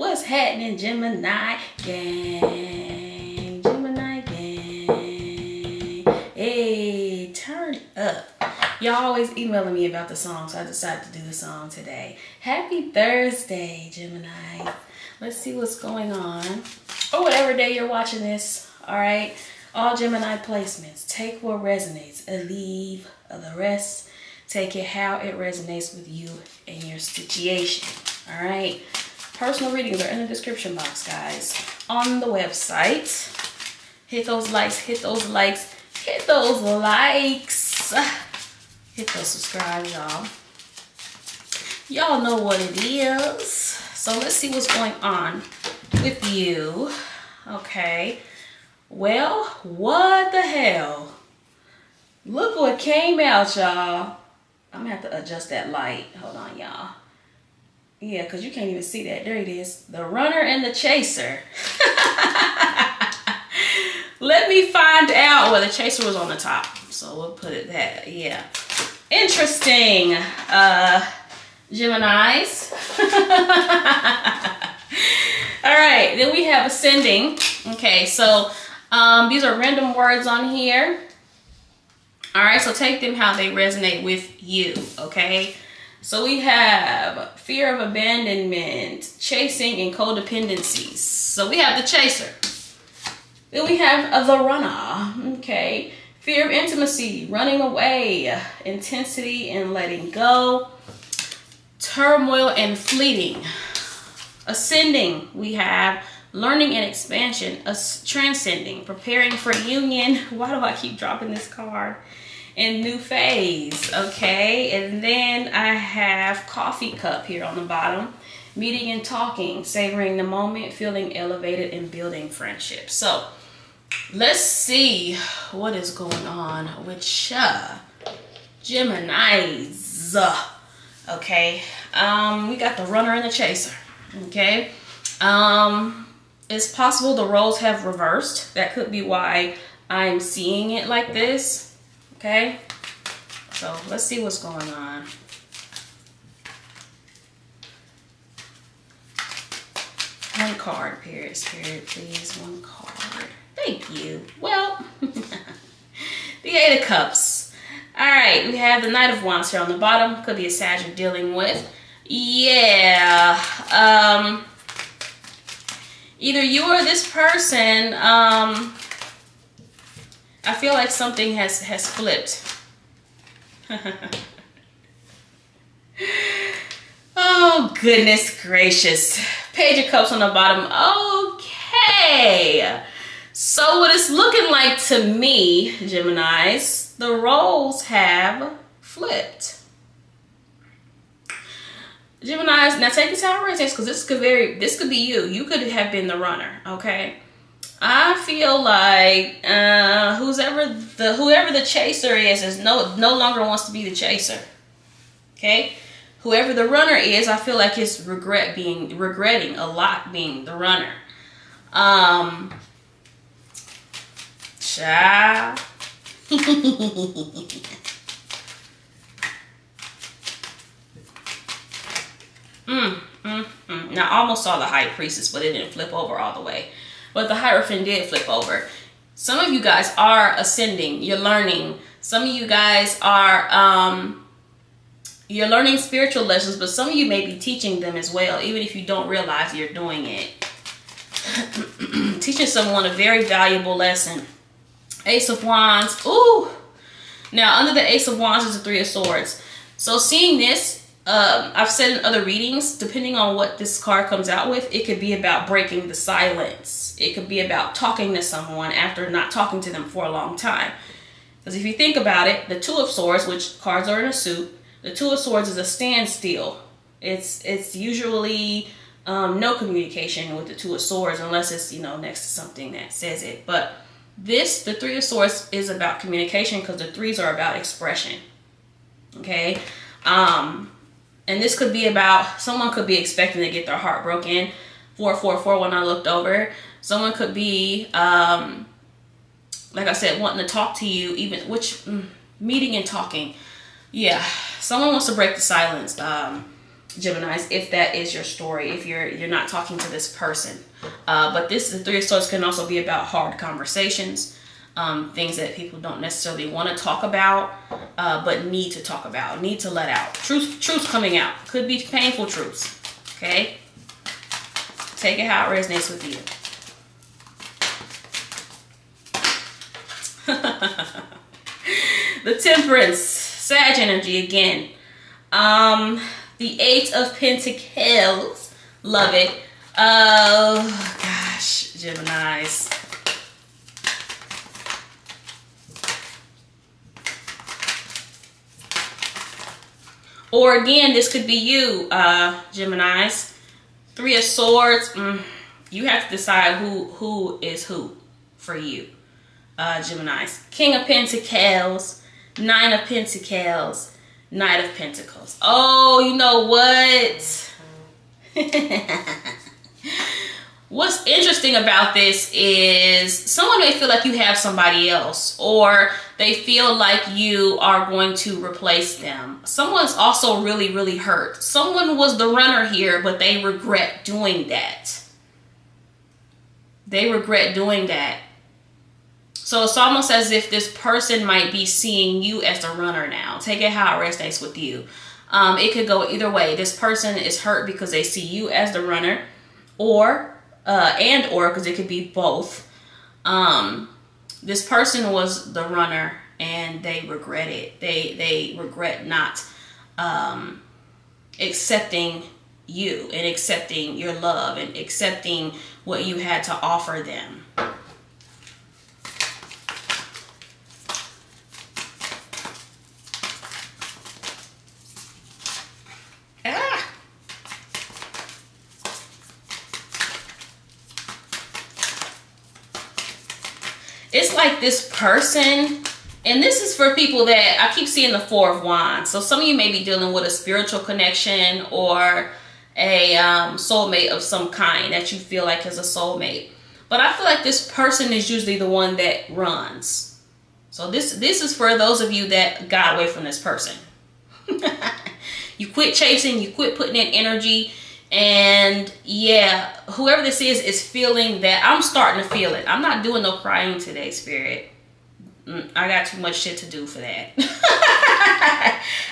What's happening, Gemini gang? Gemini gang. Hey, turn up. Y'all always emailing me about the song, so I decided to do the song today. Happy Thursday, Gemini. Let's see what's going on. Or whatever day you're watching this, all right? All Gemini placements. Take what resonates and leave the rest. Take it how it resonates with you and your situation, all right? Personal readings are in the description box, guys. On the website. Hit those likes, hit those likes, hit those likes. Hit those subscribes, y'all. Y'all know what it is. So let's see what's going on with you. Okay. Well, what the hell? Look what came out, y'all. I'm gonna have to adjust that light. Hold on, y'all. Yeah, because you can't even see that. There it is. The runner and the chaser. Let me find out where the chaser was on the top. So we'll put it there. Yeah. Interesting, Geminis. All right, then we have ascending. Okay, so these are random words on here. All right, so take them how they resonate with you, okay? So we have fear of abandonment, chasing, and codependencies. So we have the chaser. Then we have the runner, okay? Fear of intimacy, running away, intensity, and letting go, turmoil, and fleeting. Ascending, we have learning and expansion, transcending, preparing for union. Why do I keep dropping this card? And new phase, okay? And then I have coffee cup here on the bottom. Meeting and talking, savoring the moment, feeling elevated, and building friendship. So let's see what is going on with Geminis. Okay, we got the runner and the chaser, okay? It's possible the roles have reversed. That could be why I'm seeing it like this, okay? So let's see what's going on. One card, Spirit, please, one card. Thank you. Well, the 8 of Cups. All right, we have the Knight of Wands here on the bottom. Could be a Sag you're dealing with. Yeah. Either you or this person, I feel like something has flipped. Oh, goodness gracious. Page of Cups on the bottom. Okay. So what it's looking like to me, Geminis, the roles have flipped. Geminis, now take this out of reasons, because this could be you. You could have been the runner, okay? I feel like whoever the chaser is no longer wants to be the chaser. Okay? Whoever the runner is, I feel like it's regretting a lot being the runner. Child. Now, I almost saw the High Priestess, but it didn't flip over all the way. But the Hierophant did flip over. Some of you guys are ascending. You're learning. Some of you guys are, you're learning spiritual lessons, but some of you may be teaching them as well, even if you don't realize you're doing it. Teaching someone a very valuable lesson. Ace of Wands. Ooh! Now, under the Ace of Wands is the 3 of Swords. So, seeing this, I've said in other readings, depending on what this card comes out with, it could be about breaking the silence. It could be about talking to someone after not talking to them for a long time. Because if you think about it, the 2 of Swords, which cards are in a suit, the 2 of Swords is a standstill. It's usually no communication with the 2 of Swords unless it's, you know, next to something that says it. But this, the 3 of Swords, is about communication because the 3s are about expression. Okay? And this could be about, someone could be expecting to get their heart broken. 444 when I looked over. Someone could be, like I said, wanting to talk to you, even, which, meeting and talking. Yeah, someone wants to break the silence. Geminis, if that is your story, if you're not talking to this person. But the Three of Swords can also be about hard conversations, things that people don't necessarily want to talk about, but need to talk about, need to let out. Truth coming out. Could be painful truths, okay? Take it how it resonates with you. The Temperance, Sag energy again. The Eight of Pentacles, love it. Oh gosh, Geminis. Or again, this could be you, Geminis. Three of Swords. You have to decide who is who for you, Geminis. King of Pentacles, Nine of Pentacles, Knight of Pentacles. Oh, you know what? What's interesting about this is someone may feel like you have somebody else, or they feel like you are going to replace them. Someone's also really, really hurt. Someone was the runner here, but they regret doing that. They regret doing that. So it's almost as if this person might be seeing you as the runner now. Take it how it resonates with you. It could go either way. This person is hurt because they see you as the runner, or because it could be both. This person was the runner and they regret it. They regret not accepting you and accepting your love and accepting what you had to offer them. It's like this person, and this is for people that I keep seeing the Four of Wands. So some of you may be dealing with a spiritual connection or a soulmate of some kind that you feel like is a soulmate. But I feel like this person is usually the one that runs. So this is for those of you that got away from this person. You quit chasing, you quit putting in energy. And yeah, whoever this is feeling that. I'm starting to feel it. I'm not doing no crying today, Spirit. I got too much shit to do for that.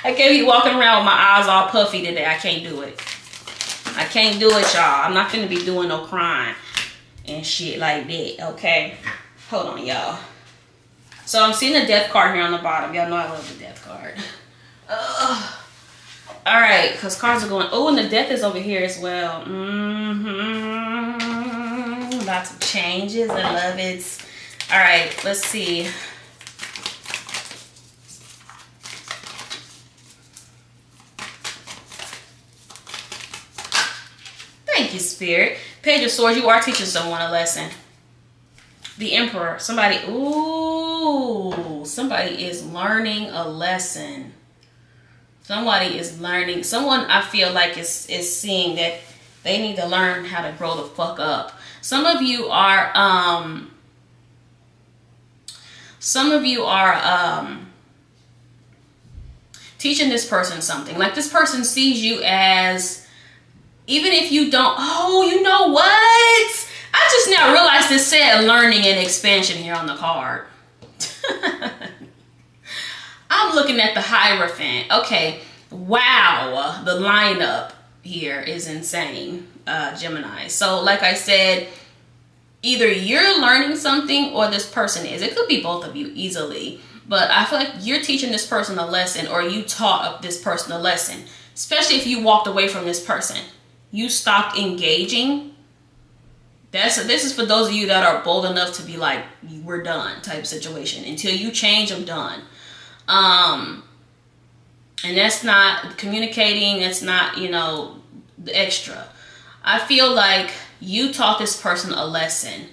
I can't be walking around with my eyes all puffy today. I can't do it. I can't do it, y'all. I'm not gonna be doing no crying and shit like that, okay? Hold on, y'all. So I'm seeing a death card here on the bottom. Y'all know I love the death card. Ugh. All right, because cards are going. Oh, and the death is over here as well. Lots of changes. I love it. All right, let's see. Thank you, Spirit. Page of Swords. You are teaching someone a lesson. The Emperor. Somebody. Ooh, somebody is learning a lesson. Somebody is learning. Someone I feel like is seeing that they need to learn how to grow the fuck up. Some of you are, teaching this person something. Like this person sees you as, even if you don't, oh, you know what? I just now realized it said learning and expansion here on the card. I'm looking at the Hierophant. Okay, wow, the lineup here is insane, Gemini. So like I said, either you're learning something or this person is. It could be both of you easily, but I feel like you're teaching this person a lesson, or you taught this person a lesson, especially if you walked away from this person. You stopped engaging. This is for those of you that are bold enough to be like, we're done type situation. Until you change, I'm done. And that's not communicating. That's not, you know, the extra. I feel like you taught this person a lesson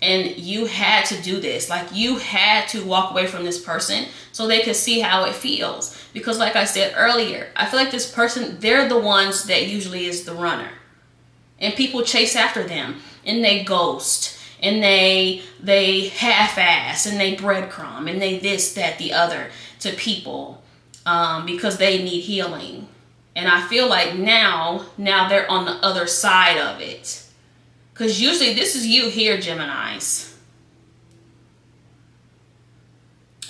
and you had to do this. Like you had to walk away from this person so they could see how it feels. Because like I said earlier, I feel like this person, they're the ones that usually is the runner, and people chase after them and they ghost. And they half-ass, and they breadcrumb, and they this, that, the other to people because they need healing. And I feel like now they're on the other side of it. Because usually this is you here, Geminis.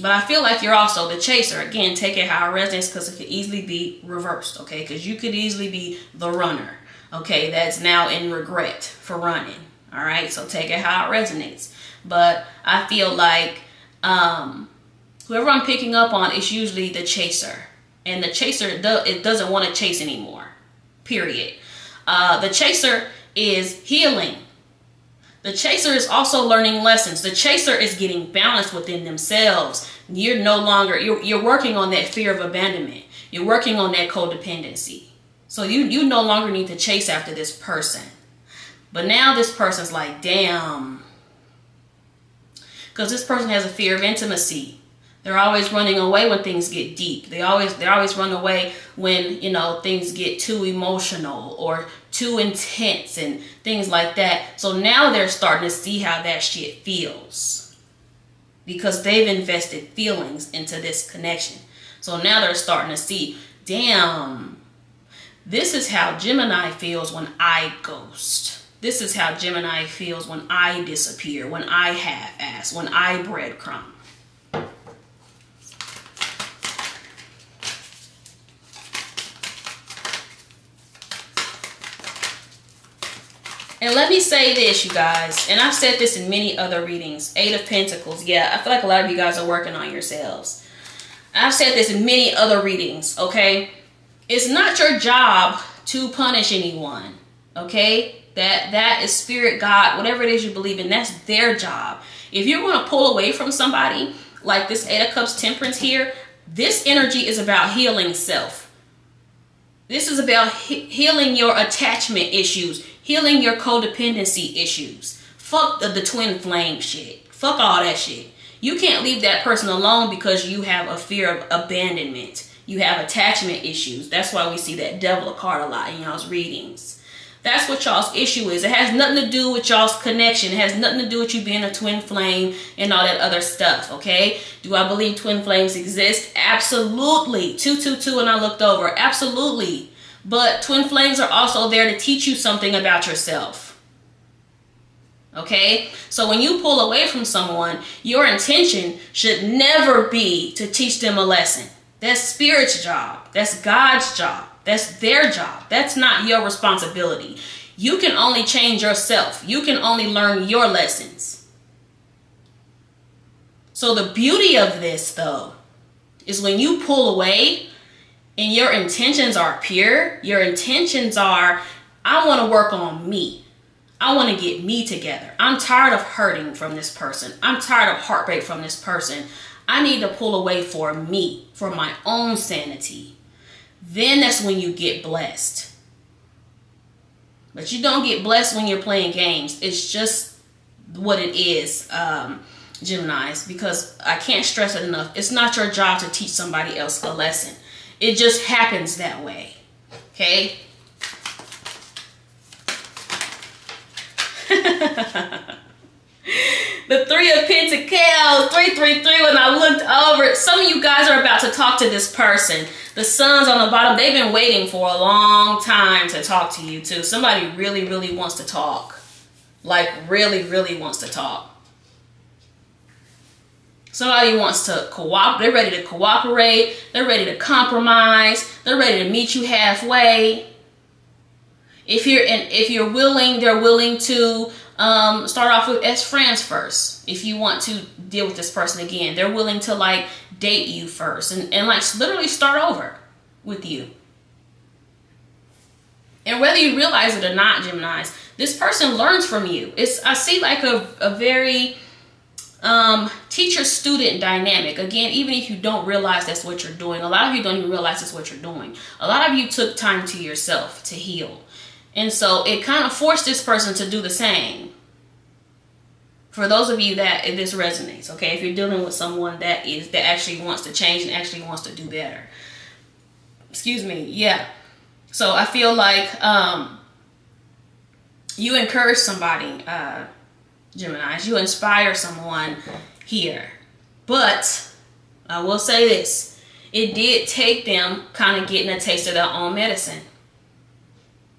But I feel like you're also the chaser. Again, take it how it resonates, because it could easily be reversed, okay? Because you could easily be the runner, okay? That's now in regret for running, all right? So take it how it resonates. But I feel like whoever I'm picking up on is usually the chaser. And the chaser, it doesn't want to chase anymore, period. The chaser is healing. The chaser is also learning lessons. The chaser is getting balanced within themselves. You're no longer, you're working on that fear of abandonment. You're working on that codependency. So you no longer need to chase after this person. But now this person's like, damn. Because this person has a fear of intimacy. They're always running away when things get deep. They always run away when, you know, things get too emotional or too intense and things like that. So now they're starting to see how that shit feels, because they've invested feelings into this connection. So now they're starting to see, damn, this is how Gemini feels when I ghost. This is how Gemini feels when I disappear, when I half-ass, when I breadcrumb. And let me say this, you guys, and I've said this in many other readings, 8 of Pentacles. Yeah, I feel like a lot of you guys are working on yourselves. I've said this in many other readings, okay? It's not your job to punish anyone, okay? That is spirit, God, whatever it is you believe in, that's their job. If you're going to pull away from somebody, like this 8 of Cups temperance here, this energy is about healing self. This is about healing your attachment issues. Healing your codependency issues. Fuck the twin flame shit. Fuck all that shit. You can't leave that person alone because you have a fear of abandonment. You have attachment issues. That's why we see that devil card a lot in y'all's readings. That's what y'all's issue is. It has nothing to do with y'all's connection. It has nothing to do with you being a twin flame and all that other stuff, okay? Do I believe twin flames exist? Absolutely. 222 and I looked over. Absolutely. But twin flames are also there to teach you something about yourself. Okay? So when you pull away from someone, your intention should never be to teach them a lesson. That's spirit's job. That's God's job. That's their job. That's not your responsibility. You can only change yourself. You can only learn your lessons. So the beauty of this, though, is when you pull away, and your intentions are pure. Your intentions are, I want to work on me. I want to get me together. I'm tired of hurting from this person. I'm tired of heartbreak from this person. I need to pull away for me, for my own sanity. Then that's when you get blessed. But you don't get blessed when you're playing games. It's just what it is, Geminis, because I can't stress it enough. It's not your job to teach somebody else a lesson. It just happens that way, okay? The 3 of Pentacles, 333, when I looked over, some of you guys are about to talk to this person. The sun's on the bottom. They've been waiting for a long time to talk to you, too. Somebody really, really wants to talk. Like, really, really wants to talk. Somebody wants to cooperate. They're ready to cooperate. They're ready to compromise. They're ready to meet you halfway. If you're willing, they're willing to start off with as friends first. If you want to deal with this person again, they're willing to like date you first and like literally start over with you. And whether you realize it or not, Geminis, this person learns from you. I see like a very teacher-student dynamic. Again, even if you don't realize that's what you're doing, a lot of you don't even realize that's what you're doing. A lot of you took time to yourself to heal. And so it kind of forced this person to do the same. For those of you that this resonates, okay, if you're dealing with someone that actually wants to change and actually wants to do better. Excuse me. Yeah. So I feel like you encourage somebody, Geminis, you inspire someone here. But I will say this, it did take them kind of getting a taste of their own medicine.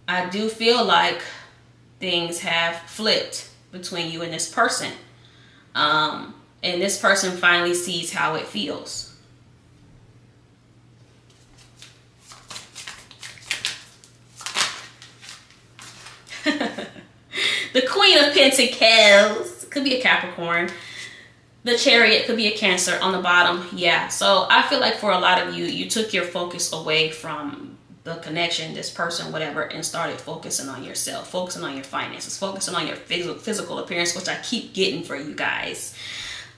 I do feel like things have flipped between you and this person. And this person finally sees how it feels. The Queen of Pentacles could be a Capricorn. The Chariot could be a Cancer on the bottom. Yeah, so I feel like for a lot of you, you took your focus away from the connection, this person, whatever, and started focusing on yourself, focusing on your finances, focusing on your physical appearance, which I keep getting for you guys.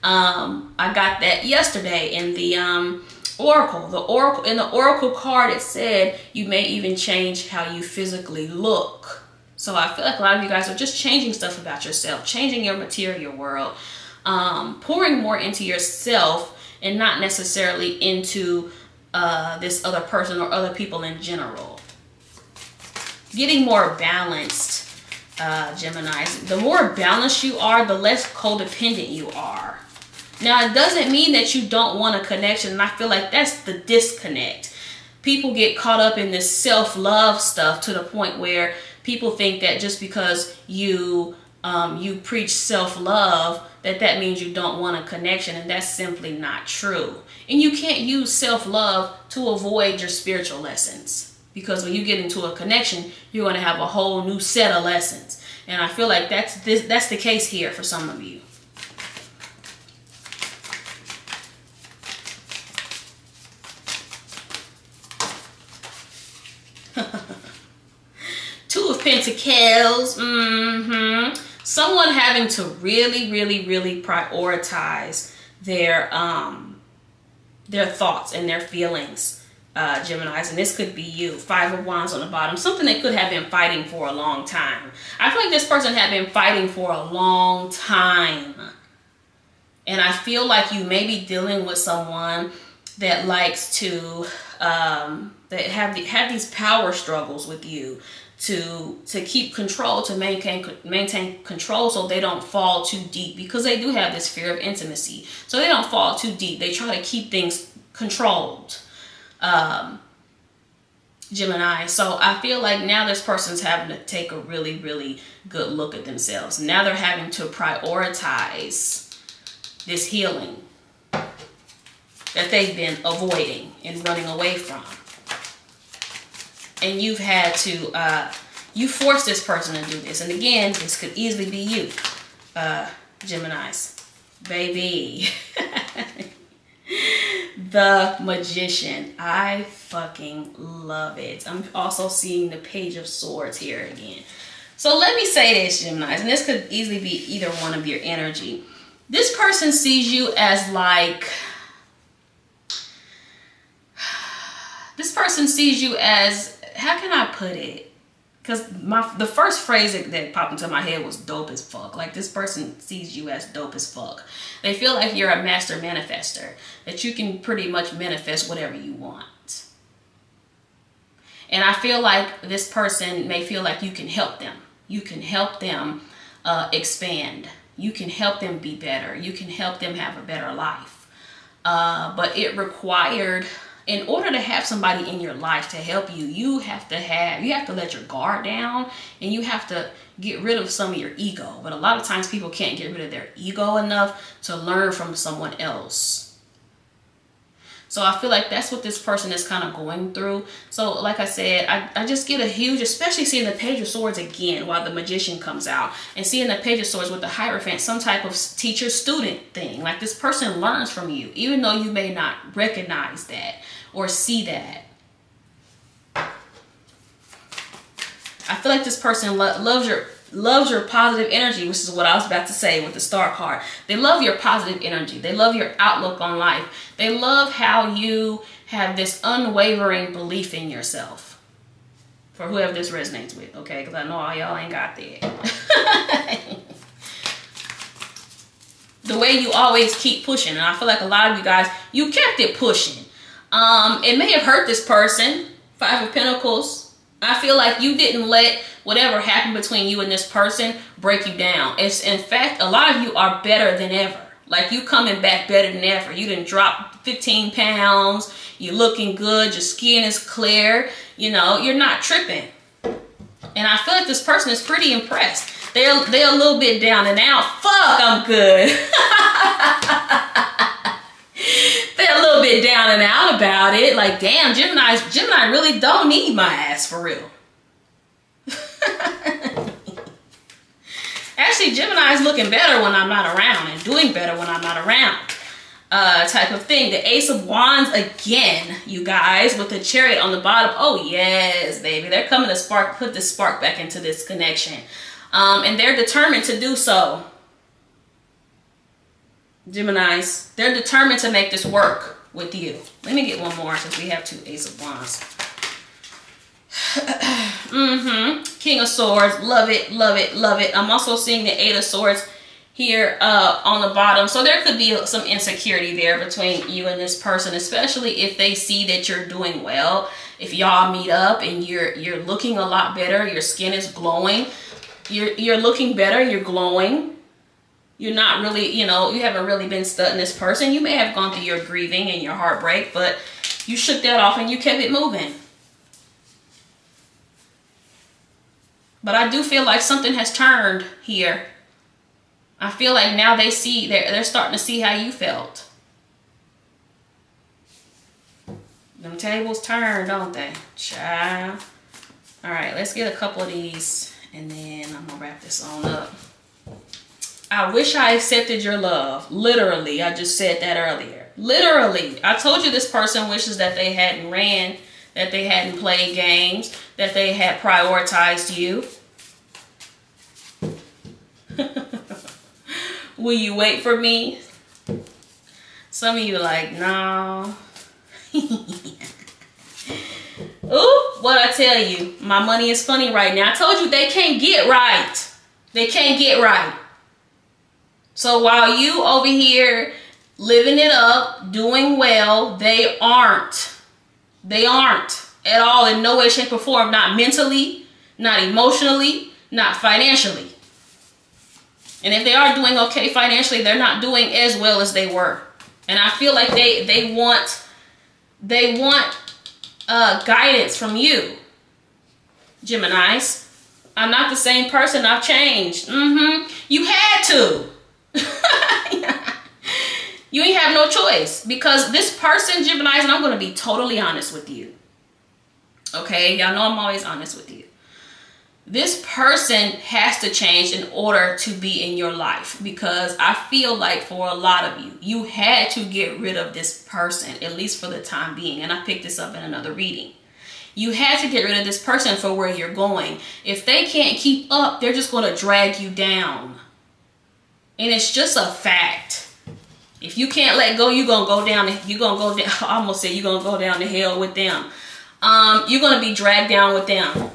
I got that yesterday in the Oracle. In the Oracle card, it said you may even change how you physically look. So I feel like a lot of you guys are just changing stuff about yourself, changing your material world, pouring more into yourself and not necessarily into this other person or other people in general. Getting more balanced, Geminis. The more balanced you are, the less codependent you are. Now, it doesn't mean that you don't want a connection, and I feel like that's the disconnect. People get caught up in this self-love stuff to the point where people think that just because you you preach self-love, that means you don't want a connection, and that's simply not true. And you can't use self-love to avoid your spiritual lessons, because when you get into a connection, you're going to have a whole new set of lessons. And I feel like that's the case here for some of you. Pentacles, someone having to really prioritize their thoughts and their feelings, Geminis, and this could be you. 5 of Wands on the bottom, something they could have been fighting for a long time. I feel like this person had been fighting for a long time, and I feel like you may be dealing with someone that likes to that have these power struggles with you to keep control, to maintain control, so they don't fall too deep, because they do have this fear of intimacy. So they don't fall too deep. They try to keep things controlled, Gemini. So I feel like now this person's having to take a really good look at themselves. Now they're having to prioritize this healing that they've been avoiding and running away from. And you've had to, you forced this person to do this. And again, this could easily be you, Geminis. Baby. The Magician. I fucking love it. I'm also seeing the Page of Swords here again. So let me say this, Geminis, and this could easily be either one of your energy. This person sees you as like, this person sees you as, how can I put it? Because the first phrase that popped into my head was dope as fuck. Like, this person sees you as dope as fuck. They feel like you're a master manifester, that you can pretty much manifest whatever you want. And I feel like this person may feel like you can help them. You can help them expand. You can help them be better. You can help them have a better life. But it required... in order to have somebody in your life to help you, you have to let your guard down, and you have to get rid of some of your ego. But a lot of times people can't get rid of their ego enough to learn from someone else. So I feel like that's what this person is kind of going through. So like I said, I just get a huge, especially seeing the Page of Swords again while the Magician comes out, and seeing the Page of Swords with the Hierophant, some type of teacher-student thing. Like, this person learns from you, even though you may not recognize that or see that. I feel like this person loves your positive energy, which is what I was about to say with the Star card. They love your positive energy. They love your outlook on life. They love how you have this unwavering belief in yourself. For whoever this resonates with, okay? Because I know all y'all ain't got that. The way you always keep pushing. And I feel like a lot of you guys, you kept it pushing. It may have hurt this person. 5 of Pentacles. I feel like you didn't let whatever happened between you and this person break you down. It's, in fact, a lot of you are better than ever. Like, you coming back better than ever. You done dropped 15 pounds. You're looking good. Your skin is clear. You know, you're not tripping. And I feel like this person is pretty impressed. They're a little bit down and out. Fuck, I'm good. They're a little bit down and out about it. Like, damn, Gemini really don't need my ass for real. Actually, Gemini is looking better when I'm not around and doing better when I'm not around, type of thing. The Ace of Wands again, you guys, with the Chariot on the bottom. Oh, yes, baby. They're coming to spark, put the spark back into this connection. And they're determined to do so. Geminis, they're determined to make this work with you. Let me get one more since we have two Ace of Wands. King of Swords, love it, love it, love it. I'm also seeing the Eight of Swords here on the bottom. So there could be some insecurity there between you and this person, especially if they see that you're doing well. If y'all meet up and you're looking a lot better, your skin is glowing, you're looking better, you're glowing. You're not really, you know, you haven't really been studying this person. You may have gone through your grieving and your heartbreak, but you shook that off and you kept it moving. But I do feel like something has turned here. I feel like now they see, they're starting to see how you felt. Them tables turn, don't they? Child. All right, let's get a couple of these and then I'm gonna wrap this on up. I wish I accepted your love. Literally, I just said that earlier. Literally, I told you this person wishes that they hadn't ran, that they hadn't played games, that they had prioritized you. Will you wait for me? Some of you are like, no. Ooh, what I tell you, my money is funny right now. I told you they can't get right. They can't get right. So while you over here living it up, doing well, they aren't. They aren't at all, in no way, shape, or form. Not mentally, not emotionally, not financially. And if they are doing okay financially, they're not doing as well as they were. And I feel like they want guidance from you, Geminis. I'm not the same person. I've changed. You had to. You ain't have no choice, because this person, Geminis, and I'm going to be totally honest with you. Okay, y'all know I'm always honest with you. This person has to change in order to be in your life, because I feel like for a lot of you, you had to get rid of this person, at least for the time being. And I picked this up in another reading. You had to get rid of this person for where you're going. If they can't keep up, they're just going to drag you down. And it's just a fact. If you can't let go, you're going to go down. You're going to go down. I almost said you're going to go down to hell with them. You're going to be dragged down with them.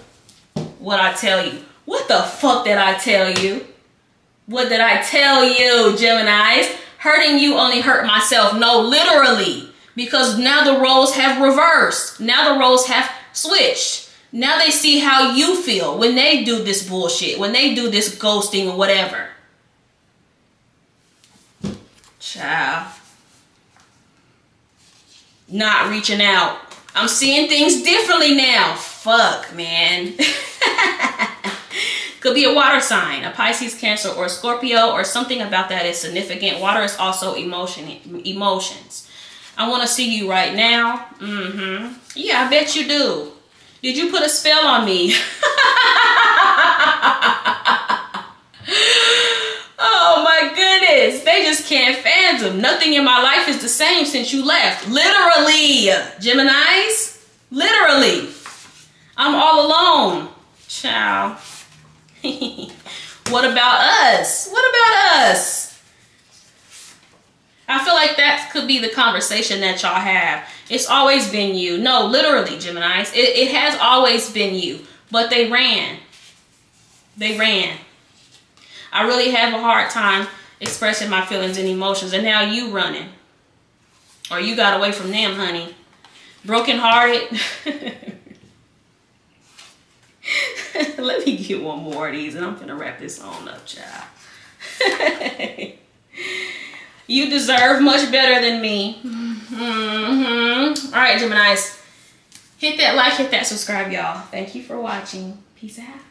What I tell you. What the fuck did I tell you? What did I tell you, Geminis? Hurting you only hurt myself. No, literally. Because now the roles have reversed. Now the roles have switched. Now they see how you feel when they do this bullshit, when they do this ghosting or whatever. Child, not reaching out. I'm seeing things differently now. Fuck, man. Could be a water sign, a Pisces, Cancer, or Scorpio, or something about that is significant. Water is also emotions. I want to see you right now. Yeah, I bet you do. Did you put a spell on me? Oh my goodness, they just can't fathom. Nothing in my life is the same since you left. Literally, Geminis, literally. I'm all alone. Ciao. What about us? What about us? I feel like that could be the conversation that y'all have. It's always been you. No, literally, Geminis. It has always been you, but they ran. They ran. I really have a hard time expressing my feelings and emotions. And now you running. Or you got away from them, honey. Brokenhearted. Let me get one more of these and I'm going to wrap this on up, child. You deserve much better than me. Mm-hmm. All right, Geminis. Hit that like, hit that subscribe, y'all. Thank you for watching. Peace out.